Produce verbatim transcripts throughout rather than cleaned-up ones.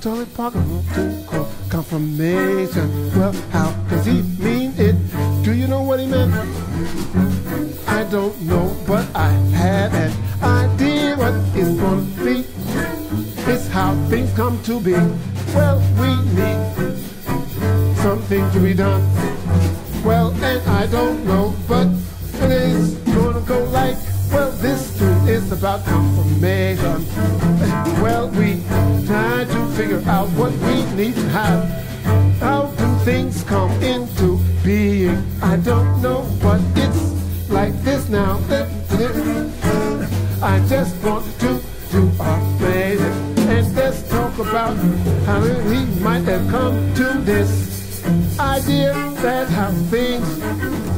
Charlie Parker wrote to call confirmation. Well, how does he mean it? Do you know what he meant? I don't know, but I had an idea what it's gonna be. It's how things come to be. Well, we need something to be done. Well, and I don't know, but it is gonna go like, well, this tune is about confirmation. Well, we try to figure out what we need to have. How do things come into being? I don't know, but it's like this now. I just want to do our thing. And let's talk about how we might have come to this idea that how things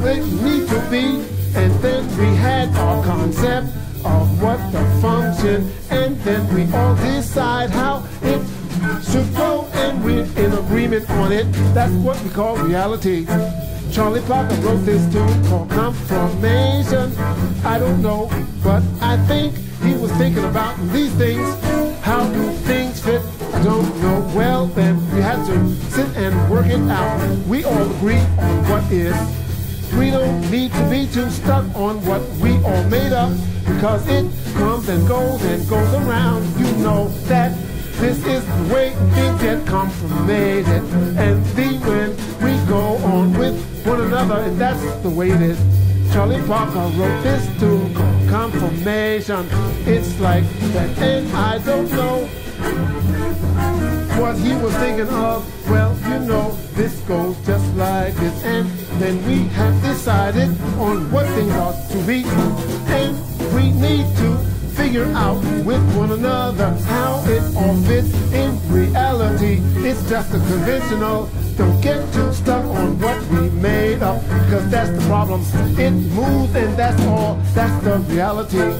they need to be. And then we had our concept of what the function, and then we all decide how it should go, and we're in agreement on it. That's what we call reality. Charlie Parker wrote this tune called Confirmation. I don't know, but I think he was thinking about these things. How do things fit? I don't know. Well, then we have to sit and work it out. We all agree on what is. We don't need to be too stuck on what we all made up, because it comes and goes and goes around. You know that this is the way things get confirmated, and the when we go on with one another, and that's the way it is. Charlie Parker wrote this tune called Confirmation. It's like that, and I don't know what he was thinking of. Well, you know, this goes just like this, and then we have decided on what things are to be, and we need to figure out with one another how it all fits in reality. It's just a conventional. Don't get too stuck on what we made up, because that's the problem. It moves, and that's all. That's the reality.